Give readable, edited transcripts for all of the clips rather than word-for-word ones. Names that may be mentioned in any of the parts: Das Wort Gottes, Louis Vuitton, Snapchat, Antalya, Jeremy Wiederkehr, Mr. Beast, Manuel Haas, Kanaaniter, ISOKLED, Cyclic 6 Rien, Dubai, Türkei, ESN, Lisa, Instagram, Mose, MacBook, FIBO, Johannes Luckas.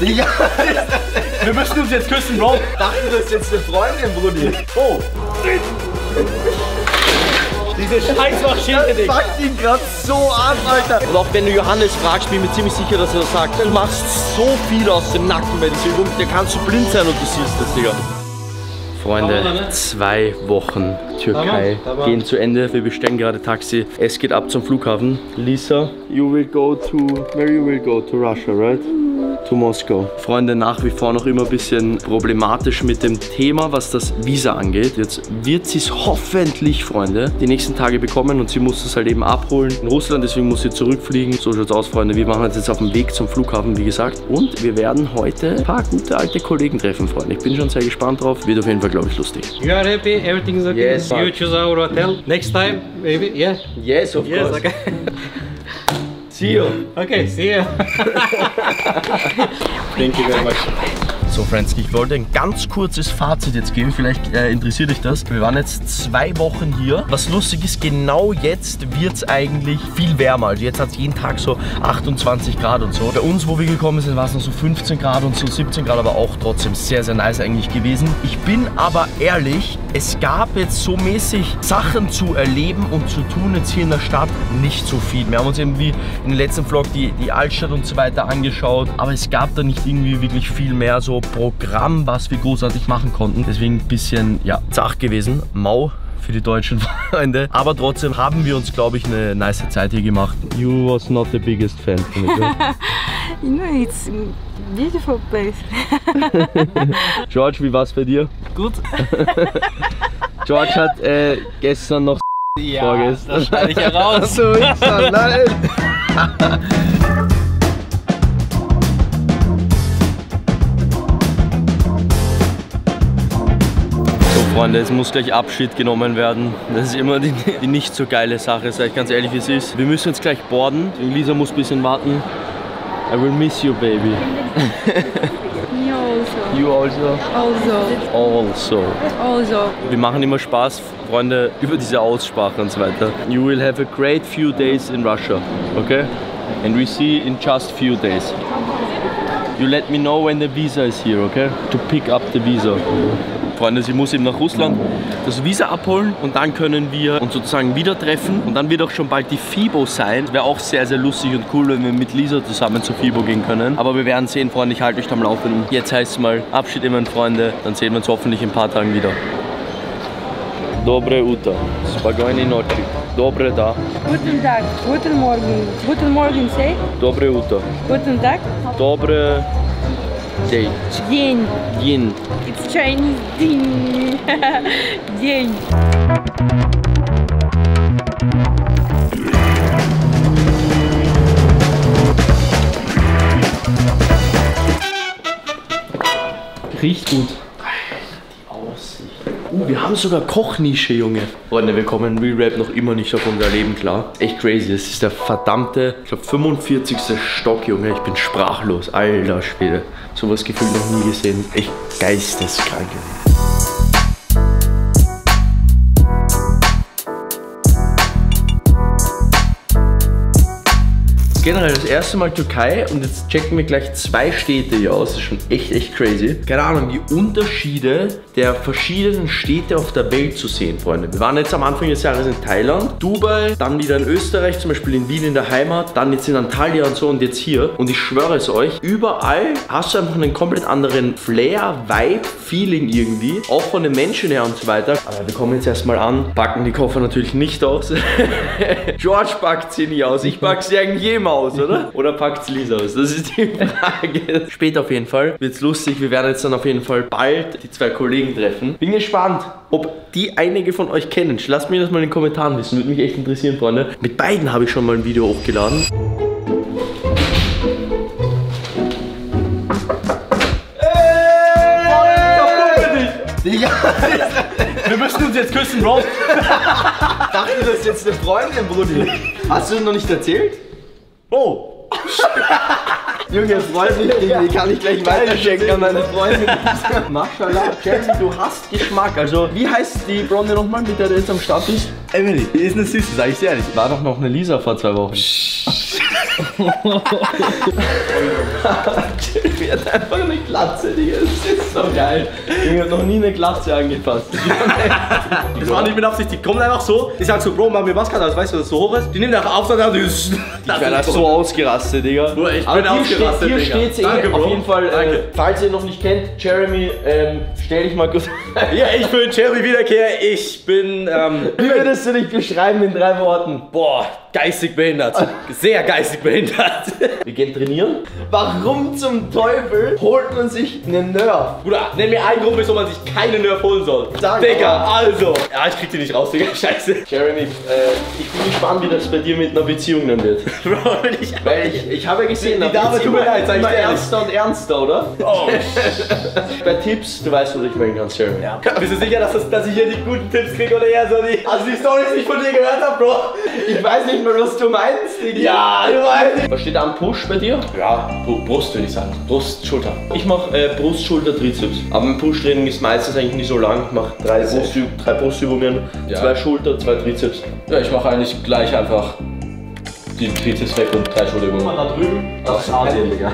Digga! Wir müssen uns jetzt küssen, Bro! Dachten, das ist jetzt eine Freundin, Brudi! Oh! Diese Scheißmaschine, Digga! Das packt ihn grad so an, Alter! Und auch wenn du Johannes fragst, bin ich mir ziemlich sicher, dass er das sagt. Du machst so viel aus dem Nacken bei dieser Übung, der kannst du blind sein und du siehst das, Digga! Freunde, 2 Wochen Türkei gehen zu Ende. Wir bestellen gerade Taxi. Es geht ab zum Flughafen. Lisa, you will go to... Where you will go? To Russia, right? To Moskau. Freunde, nach wie vor noch immer ein bisschen problematisch mit dem Thema, was das Visa angeht. Jetzt wird sie es hoffentlich, Freunde, die nächsten Tage bekommen und sie muss es halt eben abholen in Russland, deswegen muss sie zurückfliegen. So schaut's aus, Freunde. Wir machen uns jetzt auf den Weg zum Flughafen, wie gesagt. Und wir werden heute ein paar gute alte Kollegen treffen, Freunde. Ich bin schon sehr gespannt drauf. Wird auf jeden Fall, glaube ich, lustig. You are happy? Everything is okay? Yes, you choose our hotel? Next time, maybe? Yeah? Yes, of course. Okay. See you. Okay, see you. Thank you very much. So, Friends, ich wollte ein ganz kurzes Fazit jetzt geben, vielleicht interessiert dich das. Wir waren jetzt 2 Wochen hier. Was lustig ist, genau jetzt wird es eigentlich viel wärmer. Also jetzt hat es jeden Tag so 28 Grad und so. Bei uns, wo wir gekommen sind, war es noch so 15 Grad und so 17 Grad, aber auch trotzdem sehr, sehr nice eigentlich gewesen. Ich bin aber ehrlich, es gab jetzt so mäßig Sachen zu erleben und zu tun jetzt hier in der Stadt nicht so viel. Wir haben uns irgendwie in den letzten Vlog die Altstadt und so weiter angeschaut, aber es gab da nicht irgendwie wirklich viel mehr so Programm, was wir großartig machen konnten. Deswegen ein bisschen, ja, zach gewesen. Mau für die deutschen Freunde. Aber trotzdem haben wir uns, glaube ich, eine nice Zeit hier gemacht. You was not the biggest fan for me, right? You know, it's a beautiful place. George, wie war's bei dir? Gut. George hat gestern noch vorgestern. Das schneide ich heraus. So, Freunde, es muss gleich Abschied genommen werden. Das ist immer die nicht so geile Sache, sag ich ganz ehrlich, wie es ist. Wir müssen jetzt gleich boarden. Lisa muss ein bisschen warten. I will miss you, baby. You also. Also. Also. Also. Wir machen immer Spaß, Freunde, über diese Aussprache und so weiter. You will have a great few days in Russia, okay? And we see in just few days. You let me know when the visa is here, okay? To pick up the visa. Freunde, sie muss eben nach Russland das Visa abholen und dann können wir uns sozusagen wieder treffen und dann wird auch schon bald die FIBO sein. Wäre auch sehr, sehr lustig und cool, wenn wir mit Lisa zusammen zur FIBO gehen können. Aber wir werden sehen, Freunde, ich halte euch am Laufenden. Jetzt heißt es mal Abschied immer, Freunde, dann sehen wir uns hoffentlich in ein paar Tagen wieder. Dobre Uta, spagoni noci, dobre da. Guten Tag, guten Morgen, say. Dobre Uta. Guten Tag. Dobre... Day. День. День. It's Chinese день. День. Riecht gut. Wir haben sogar Kochnische, Junge. Freunde, wir kommen Re-Rap noch immer nicht auf unser Leben klar. Echt crazy, das ist der verdammte, ich glaube 45. Stock, Junge. Ich bin sprachlos, alter Schwede. Sowas gefühlt noch nie gesehen. Echt geisteskrank. Generell das erste Mal Türkei und jetzt checken wir gleich 2 Städte hier aus. Das ist schon echt crazy. Keine Ahnung, die Unterschiede der verschiedenen Städte auf der Welt zu sehen, Freunde. Wir waren jetzt am Anfang des Jahres in Thailand, Dubai, dann wieder in Österreich, zum Beispiel in Wien in der Heimat, dann jetzt in Antalya und so und jetzt hier. Und ich schwöre es euch, überall hast du einfach einen komplett anderen Flair, Vibe, Feeling irgendwie. Auch von den Menschen her und so weiter. Aber wir kommen jetzt erstmal an, packen die Koffer natürlich nicht aus. George packt sie nie aus, ich pack sie eigentlich mal aus, oder? Oder packt's Lisa aus? Das ist die Frage. Später auf jeden Fall wird's lustig. Wir werden jetzt dann auf jeden Fall bald die 2 Kollegen treffen. Bin gespannt, ob die einige von euch kennen. Lasst mir das mal in den Kommentaren wissen. Würde mich echt interessieren, Freunde. Mit beiden habe ich schon mal ein Video hochgeladen. Digga! Wir müssen uns jetzt küssen, Bro! Dachte, das ist jetzt eine Freundin, Brudi. Hast du das noch nicht erzählt? Oh! Junge, freut mich, die kann ich gleich weiterchecken an meine Freundin. Maschallah, Jeremy, du hast Geschmack. Also, wie heißt die Blonde nochmal, mit der du jetzt am Start bist? Emily, die ist eine Süße, sag ich dir ehrlich. War doch noch eine Lisa vor 2 Wochen. Jeremy hat einfach eine Glatze, Digga. Das ist so geil. Ich hab noch nie eine Glatze angepasst. Das war nicht mit Absicht. Die kommen einfach so. Ich sag so, Bro, mach mir was gerade, weißt du, dass das so hoch ist. Die nehmen einfach auf, dann ich werde so ausgerastet, Digga. Bro, ich bin ausgerastet, Digga. Hier steht's eh auf jeden Fall. Falls ihr noch nicht kennt, Jeremy, stell dich mal kurz. Ja, ich bin Jeremy Wiederkehr. Ich bin, Wie würdest du dich beschreiben in 3 Worten? Boah, geistig behindert. Sehr geistig behindert. Wir gehen trainieren. Warum zum Teufel holt man sich einen Nerf? Bruder, nenn mir einen Grund, wieso man sich keine Nerf holen soll. Digga, also. Ja, ich krieg die nicht raus, Digga. Scheiße. Jeremy, ich bin gespannt, wie das bei dir mit einer Beziehung dann wird. Bro, bin ich auch. Weil ich habe ja gesehen, die Dame tut mir leid, sag ich dir ernster und ernster, oder? Oh. Bei Tipps, du weißt, wo ich bin, ganz Jeremy. Ja. Bist du sicher, dass ich hier die guten Tipps kriege oder eher so die. Also die Storys, die ich von dir gehört habe, Bro. Ich weiß nicht mehr, was du meinst, Digga. Ja, du meinst. Was steht da am Push bei dir? Ja, Brust würde ich sagen. Brust, Schulter. Ich mache Brust, Schulter, Trizeps. Aber im Push-Training ist meistens eigentlich nicht so lang. Ich mache 3 Brustübungen, ja. 2 Schulter, 2 Trizeps. Ja, ich mache eigentlich gleich einfach die Trizeps weg und 3 Schulterübungen. Guck mal da drüben. Das ist Asien, Digga.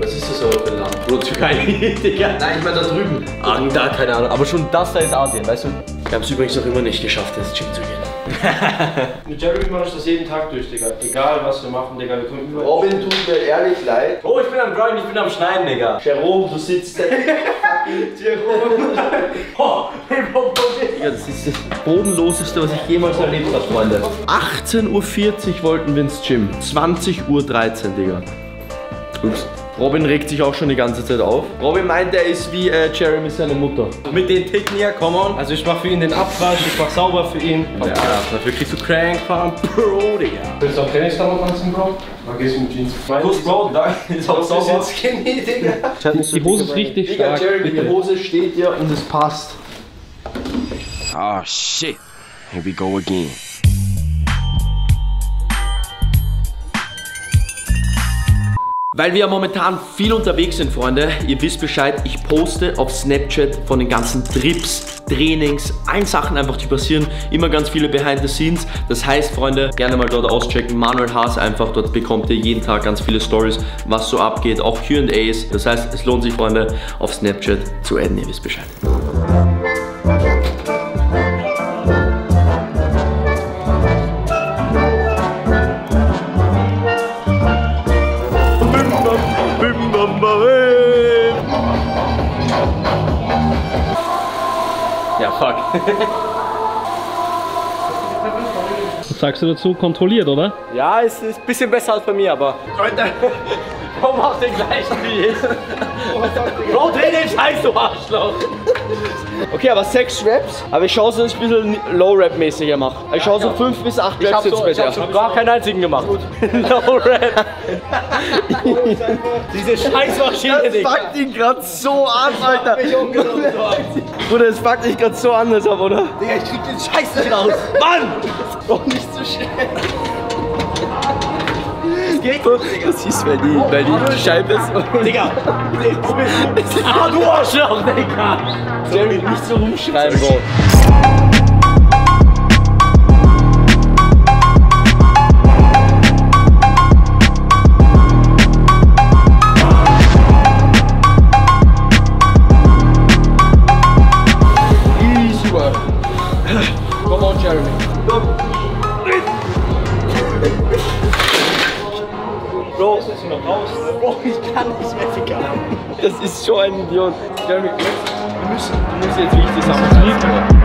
Was ist das aber für ein Land? Bro, Türkei, Digga. Nein, ich meine da drüben. Ah, da, keine Ahnung. Aber schon das da ist Asien, weißt du? Wir haben es übrigens noch immer nicht geschafft, ins Gym zu gehen. Mit Jeremy mache ich das jeden Tag durch, Digga. Egal was wir machen, Digga, wir kommen überall. Robin tut mir ehrlich leid. Oh, ich bin am Grind, ich bin am Schneiden, Digga. Jerome, du sitzt da. Jerome. Oh, hey, Bob, Digga, das ist das bodenloseste, was ich jemals erlebt habe, Freunde. 18:40 Uhr wollten wir ins Gym. 20:13 Uhr, Digga. Ups. Robin regt sich auch schon die ganze Zeit auf. Robin meint, er ist wie Jeremy seine Mutter. Mit den Ticken hier, come on. Also ich mach für ihn den Abwasch, ich mach sauber für ihn. Ja, dafür kriegst du Crank, Farm, Bro, Digga. Willst du auch Tennisklamotten anziehen, Bro? Dann gehst du mit Jeans. Kuss, Bro, da ist auch sauber. Skinny, Digga. Die Hose ist richtig stark. Digga, Jeremy, die Hose steht dir und es passt. Oh, shit. Here we go again. Weil wir momentan viel unterwegs sind, Freunde, ihr wisst Bescheid, ich poste auf Snapchat von den ganzen Trips, Trainings, allen Sachen einfach, die passieren, immer ganz viele Behind the Scenes. Das heißt, Freunde, gerne mal dort auschecken, Manuel Haas einfach, dort bekommt ihr jeden Tag ganz viele Stories, was so abgeht, auch Q&As. Das heißt, es lohnt sich, Freunde, auf Snapchat zu adden, ihr wisst Bescheid. Ja, fuck. Was sagst du dazu? Kontrolliert, oder? Ja, es ist ein bisschen besser als bei mir, aber... Leute, Bro, mach den gleichen wie ich. Bro, dreh den Scheiß, du Arschloch. Okay, aber 6 Raps, aber ich schaue so ein bisschen Low-Rap-mäßiger machen. Ich schaue so 5 bis 8 Raps jetzt besser. Ich hab so gar keinen einzigen gemacht. Low-Rap. Diese Scheißmaschine, Digga. Das fuckt ihn grad so an, Alter. Bruder, das fuckt dich grad so anders ab, oder? Digga, ich krieg den Scheiß nicht raus. Mann! Doch nicht so schnell. Das ist, weil die Scheibe ist. Digga! Ah, du Arschloch, Digga! Jeremy, nicht so rumschreiben, Bro. Easy work. Come on, Jeremy. Bro, das ist noch raus. Bro, ich kann nicht mehr, Digga. Das ist schon ein Idiot. Jeremy, wir müssen jetzt wirklich zusammen.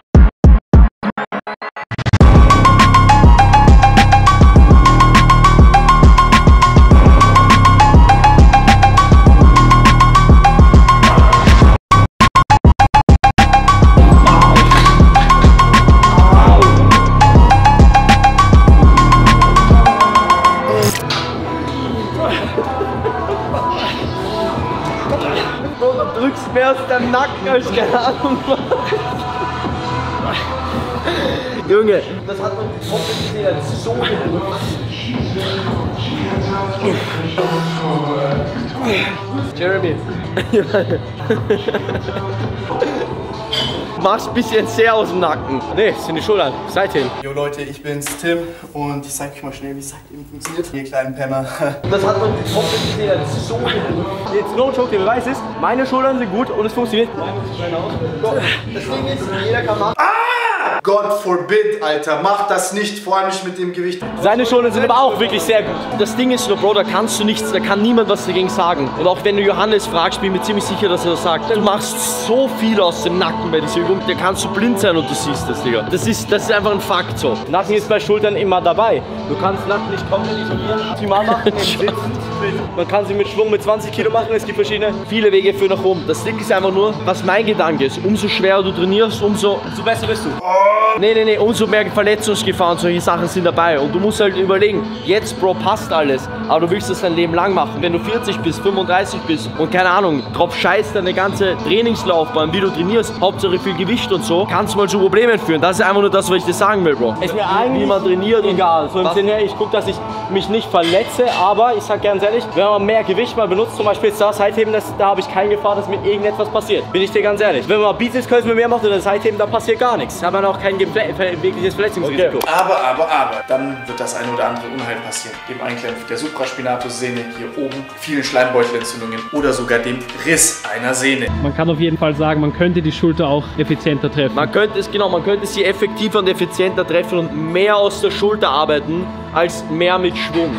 Mehr aus dem Nacken als keine Ahnung. Junge, das hat man trotzdem gesehen, das ist so gut. Jeremy. mach's ein bisschen sehr aus dem Nacken. Ne, sind die Schultern. Seithin. Jo Leute, ich bin's, Tim. Und ich zeig euch mal schnell, wie Cycling funktioniert. Ihr kleinen Penner. Das hat man hoffentlich gesehen. Das ist so gut. Jetzt no joke, der Beweis ist, meine Schultern sind gut und es funktioniert. Das Ding ist, jeder kann machen. God forbid, Alter, mach das nicht, vor allem nicht mit dem Gewicht. Seine Schultern sind aber auch wirklich sehr gut. Das Ding ist, Bro, da kannst du nichts, da kann niemand was dagegen sagen. Und auch wenn du Johannes fragst, bin ich mir ziemlich sicher, dass er das sagt. Du machst so viel aus dem Nacken bei dieser Übung, da kannst du blind sein und du siehst das, Digga. Das ist einfach ein Fakt so. Nacken ist bei Schultern immer dabei. Du kannst Nacken nicht komplett isolieren, optimal machen, man kann sie mit Schwung mit 20 Kilo machen, es gibt verschiedene, viele Wege für nach oben. Das Ding ist einfach nur, was mein Gedanke ist, umso schwerer du trainierst, umso besser bist du. Nee, nee, nee, umso mehr Verletzungsgefahr und solche Sachen sind dabei. Und du musst halt überlegen, jetzt, Bro, passt alles, aber du willst das dein Leben lang machen. Wenn du 40 bist, 35 bist und keine Ahnung, drauf scheißt deine ganze Trainingslaufbahn, wie du trainierst, Hauptsache viel Gewicht und so, kannst du mal zu Problemen führen. Das ist einfach nur das, was ich dir sagen will, Bro. Es ist mir eigentlich wie man trainiert, egal. So im Sinne, ich gucke, dass ich mich nicht verletze, aber ich sag ganz ehrlich, wenn man mehr Gewicht mal benutzt, zum Beispiel das Seitheben, da habe ich keine Gefahr, dass mit irgendetwas passiert. Bin ich dir ganz ehrlich. Wenn man Bizeps Curls mit mehr macht oder Seitheben, da passiert gar nichts. Da hat man auch kein wirkliches Verletzungsrisiko. Okay. Aber, dann wird das eine oder andere Unheil passieren. Dem Einklemmung der Supraspinatus-Sehne hier oben, vielen Schleimbeutelentzündungen oder sogar dem Riss einer Sehne. Man kann auf jeden Fall sagen, man könnte die Schulter auch effizienter treffen. Man könnte sie effektiver und effizienter treffen und mehr aus der Schulter arbeiten, als mehr mit Schwung.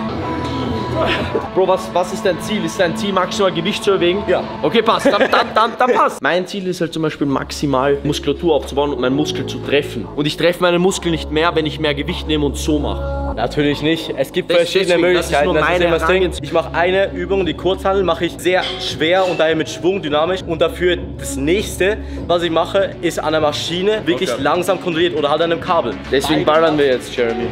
Bro, was ist dein Ziel? Ist dein Ziel, maximal Gewicht zu erwägen? Ja. Okay, passt. Dann passt. Mein Ziel ist halt zum Beispiel maximal Muskulatur aufzubauen und meinen Muskel zu treffen. Und ich treffe meinen Muskel nicht mehr, wenn ich mehr Gewicht nehme und so mache. Natürlich nicht. Es gibt verschiedene Möglichkeiten. Das ist ich mache eine Übung, die Kurzhandel, mache ich sehr schwer und daher mit Schwung, dynamisch. Und dafür das nächste, was ich mache, ist an der Maschine wirklich langsam kontrolliert oder halt an einem Kabel. Deswegen ballern wir jetzt, Jeremy.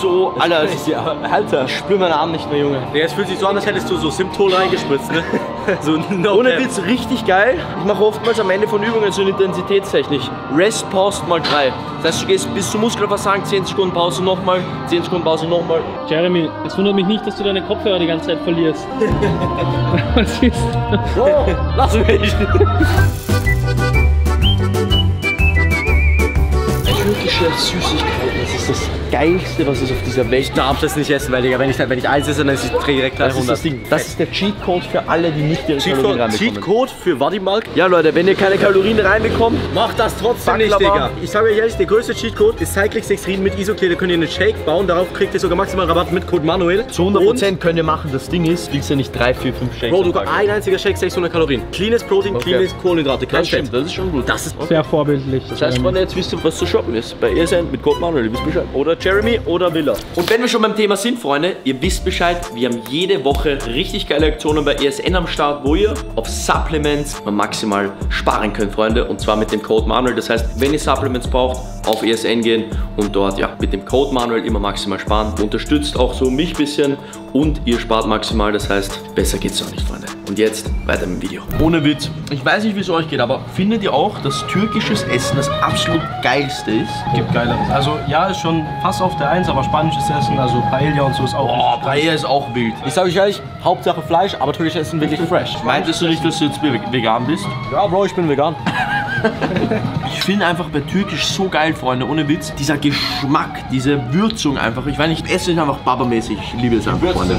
So, Alter, ich spüre meinen Arm nicht mehr, Junge. Ja, es fühlt sich so an, als hättest du so Simtol reingespritzt, ne? So, no ohne Witz, richtig geil. Ich mache oftmals am Ende von Übungen so eine Intensitätstechnik. Rest, Pause, mal 3. Das heißt, du gehst bis zum Muskelversagen, 10 Sekunden Pause nochmal, 10 Sekunden Pause nochmal. Jeremy, es wundert mich nicht, dass du deine Kopfhörer die ganze Zeit verlierst. Was ist das? Bro, lass mich. Türkische Süßigkeiten, das ist das Geilste, was es auf dieser Welt gibt. Ich darf das nicht essen, weil, Digga, wenn ich eins esse, dann ist es direkt gleich 100. Das ist der Cheatcode für alle, die nicht ihre Kalorien reinbekommen. Cheatcode für Wadimalk? Ja, Leute, wenn ihr keine Kalorien reinbekommt, macht das trotzdem nicht, Digga. Ich sage euch ehrlich, der größte Cheatcode ist Cyclic 6 Rien mit ISOKLED. Da könnt ihr einen Shake bauen, darauf kriegt ihr sogar maximal Rabatt mit Code Manuel. Zu 100% könnt ihr machen, das Ding ist, kriegst ja nicht 3, 4, 5 Shakes. Bro, sogar ein einziger Shake, 600 Kalorien. Cleanes Protein, cleanes Kohlenhydrate, kein Shake. Das ist schon gut. Das ist sehr vorbildlich. Das heißt, Freunde, jetzt wisst ihr, was zu shoppen ist. Bei ESN mit Code Manuel, ihr wisst Bescheid. Oder Jeremy oder Villa. Und wenn wir schon beim Thema sind, Freunde, ihr wisst Bescheid, wir haben jede Woche richtig geile Aktionen bei ESN am Start, wo ihr auf Supplements maximal sparen könnt, Freunde. Und zwar mit dem Code Manuel. Das heißt, wenn ihr Supplements braucht, auf ESN gehen und dort ja mit dem Code Manuel immer maximal sparen. Unterstützt auch so mich ein bisschen und ihr spart maximal. Das heißt, besser geht's auch nicht, Freunde. Und jetzt weiter mit dem Video. Ohne Witz. Ich weiß nicht, wie es euch geht, aber findet ihr auch, dass türkisches Essen das absolut geilste ist? Gibt geileres. Also ja, ist schon fast auf der 1, aber spanisches Essen, also Paella und so ist auch wild. Paella ist auch wild. Ich sage euch ehrlich, Hauptsache Fleisch, aber türkisches Essen wirklich fresh. Meintest du nicht, dass du jetzt vegan bist? Ja, Bro, ich bin vegan. Ich finde einfach bei Türkisch so geil, Freunde, ohne Witz. Dieser Geschmack, diese Würzung einfach. Ich weiß nicht, ich esse es einfach babamäßig. Ich liebe es einfach, Freunde.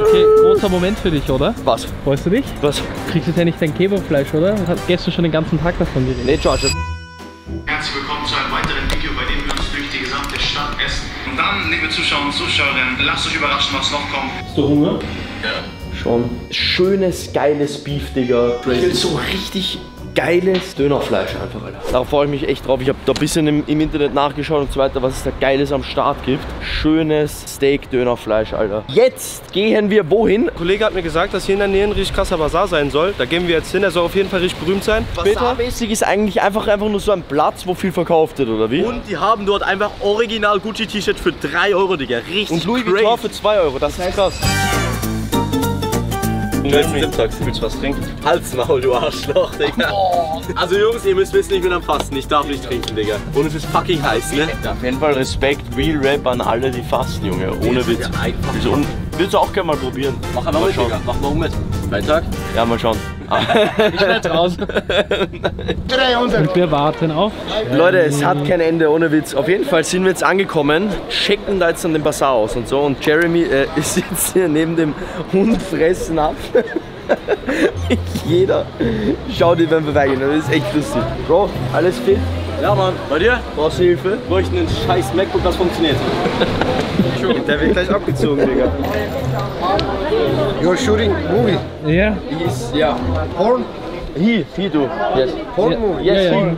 Okay, großer Moment für dich, oder? Was? Freust du dich? Was? Du kriegst jetzt ja nicht dein Kebabfleisch, oder? Du hast gestern schon den ganzen Tag davon geredet. Nee, George. Herzlich willkommen zu einem weiteren Video, bei dem wir uns durch die gesamte Stadt essen. Und dann, liebe Zuschauer und Zuschauerinnen, lasst euch überraschen, was noch kommt. Hast du Hunger? Ja. Schon. Schönes, geiles Beef, Digga. Ich will so richtig geiles Dönerfleisch einfach, Alter. Darauf freue ich mich echt drauf. Ich habe da ein bisschen im Internet nachgeschaut und so weiter, was es da Geiles am Start gibt. Schönes Steak-Dönerfleisch, Alter. Jetzt gehen wir wohin? Ein Kollege hat mir gesagt, dass hier in der Nähe ein richtig krasser Bazar sein soll. Da gehen wir jetzt hin. Er soll auf jeden Fall richtig berühmt sein. Bazarmäßig ist eigentlich einfach nur so ein Platz, wo viel verkauft wird, oder wie? Und die haben dort einfach original Gucci-T-Shirt für 3 Euro, Digga. Richtig. Und Louis Vuitton für 2 Euro. Das ist krass. Willst du was trinken? Halt's Maul, du Arschloch, Digga. Oh. Also Jungs, ihr müsst wissen, ich bin am Fasten. Ich darf nicht trinken, Digga. Und es ist fucking heiß, ne? Auf jeden Fall Respekt, Real Rap an alle, die fasten, Junge. Ohne Witz. Ja, willst du auch gerne mal probieren? Mach mal mit, Digga. Mach mal mit. Freitag? Ja, mal schauen. Ich werde draußen. Und wir warten auf. Leute, es hat kein Ende, ohne Witz. Auf jeden Fall sind wir jetzt angekommen, checken da jetzt an den Bazar aus und so. Und Jeremy ist jetzt hier neben dem Hund fressen ab. Jeder schaut ihn, wenn wir weggehen. Das ist echt lustig. Bro, alles fit? Ja, Mann. Bei dir? Brauchst du Hilfe? Wo ich einen scheiß MacBook, das funktioniert. Der wird gleich abgezogen, Digga. You're shooting movie? Yeah. He's, yeah. Porn? He do. Yes. Porn movie? Yes, yeah,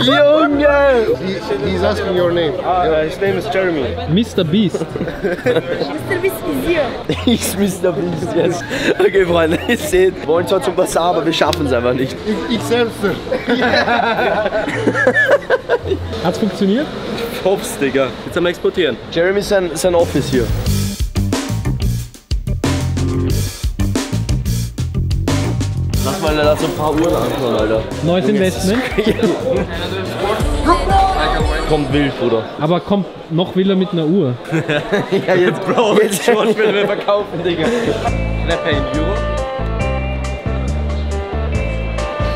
yeah. Junge! He's asking your name. His name is Jeremy. Mr. Beast. Mr. Beast is here. He's Mr. Beast, yes. Okay, Freunde, ihr seht, wir wollen zwar zum Bazaar, aber wir schaffen es einfach nicht. Ich selbst. Hat's funktioniert? Ich hoff's, Digga. Jetzt am Exportieren. Jeremy ist sein Office hier. Lass mal da so ein paar Uhren anschauen, Alter. Neues Investment? Kommt wild, Bruder. Aber kommt noch wilder mit einer Uhr. Ja, jetzt, Bro, jetzt schon will wir verkaufen, Digga.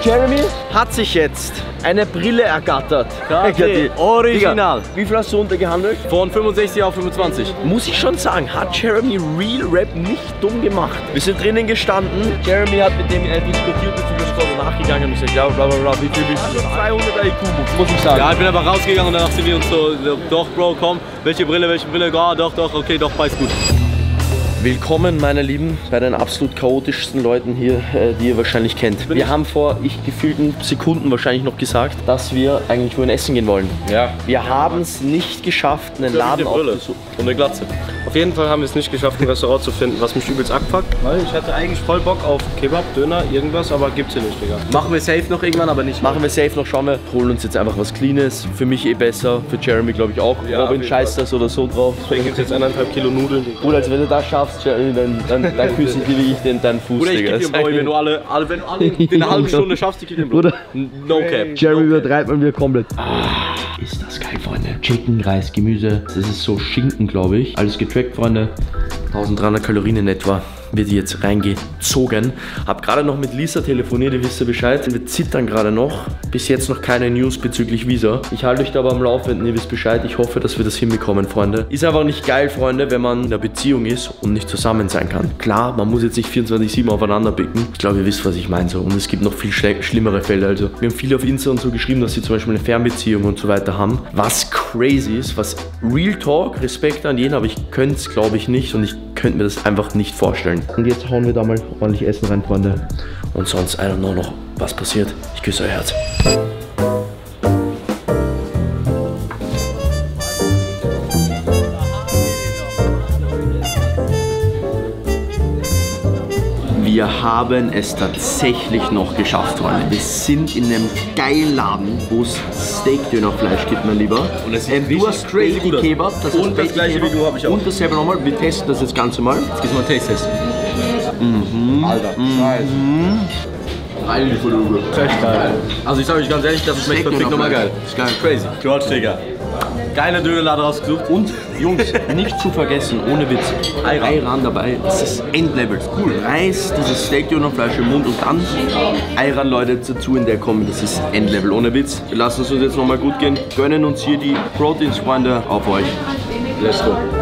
Jeremy hat sich jetzt eine Brille ergattert. Okay. Original. Digga, wie viel hast du runtergehandelt? Von 65 auf 25. Muss ich schon sagen, hat Jeremy Real Rap nicht dumm gemacht. Wir sind drinnen gestanden. Jeremy hat mit dem diskutiert, wie viel das nachgegangen und ich gesagt, ja, bla bla bla, wie viel bist du? 300 IQ, muss ich sagen. Ja, ich bin aber rausgegangen und danach sind wir uns so, doch, Bro, komm, welche Brille, ja, doch, okay, doch, weiß gut. Willkommen, meine Lieben, bei den absolut chaotischsten Leuten hier, die ihr wahrscheinlich kennt. Wir haben vor gefühlten Sekunden wahrscheinlich noch gesagt, dass wir eigentlich wohin essen gehen wollen. Ja. Wir haben es nicht geschafft, einen Laden aufzusuchen. Und eine Glatze. Auf jeden Fall haben wir es nicht geschafft, ein Restaurant zu finden, was mich übelst abfuckt. Weil ich hatte eigentlich voll Bock auf Kebab, Döner, irgendwas, aber gibt's hier nicht, Digga. Machen wir safe noch irgendwann, aber nicht. Machen wir safe noch, schauen wir. Holen uns jetzt einfach was Cleanes. Für mich eh besser, für Jeremy glaube ich auch. Ja, Robin scheißt das oder so drauf. Deswegen gibt's jetzt 1,5 Kilo Nudeln. Bruder, als wenn du das schaffst, dann küsse ich dir wirklich deinen Fuß, Bruder, ich geb dir, Bro, wenn du alle in einer halben Stunde schaffst, ich geb dir, Bruder. No cap. Jeremy übertreibt man wieder komplett. Ah, ist das geil, Freunde. Chicken, Reis, Gemüse. Das ist so Schinken, glaube ich. Alles getrackt, Freunde. 1300 Kalorien in etwa. Wird jetzt reingezogen. Hab gerade noch mit Lisa telefoniert, ihr wisst ja Bescheid. Wir zittern gerade noch. Bis jetzt noch keine News bezüglich Visa. Ich halte euch da aber am Laufenden, ihr wisst Bescheid. Ich hoffe, dass wir das hinbekommen, Freunde. Ist einfach nicht geil, Freunde, wenn man in einer Beziehung ist und nicht zusammen sein kann. Klar, man muss jetzt nicht 24/7 aufeinander bicken. Ich glaube, ihr wisst, was ich meine so. Und es gibt noch viel schlimmere Fälle. Also, wir haben viele auf Insta und so geschrieben, dass sie zum Beispiel eine Fernbeziehung und so weiter haben. Was crazy ist, was Real Talk, Respekt an jeden, aber ich könnte es, glaube ich, nicht. Und ich könnte mir das einfach nicht vorstellen. Und jetzt hauen wir da mal ordentlich Essen rein, Freunde. Und sonst, I don't know noch, was passiert. Ich küsse euer Herz. Wir haben es tatsächlich noch geschafft, Freunde. Wir sind in einem geilen Laden, wo es Steak-Dönerfleisch gibt, mein Lieber. Und es ist du hast crazy Kebab. Das und das gleiche Kebab. Wie du habe ich auch. Und dasselbe nochmal. Wir testen das jetzt ganz normal. Jetzt gibt's mal einen Taste-Test. Mhm. Alter, scheiße. Mhm. Eigentlich voll übel. Also ich sage euch ganz ehrlich, das schmeckt perfekt nochmal geil. Das ist geil. Crazy. George, Digga. Geiler Dönerladen rausgesucht. Und Jungs, nicht zu vergessen, ohne Witz, Ayran dabei, das ist Endlevel. Cool. Reis, dieses Steak-Dönerfleisch im Mund und dann Ayran, Leute, dazu in der Kombi, das ist Endlevel. Ohne Witz, wir lassen es uns jetzt nochmal gut gehen. Gönnen uns hier die Proteins, Freunde, auf euch. Let's go.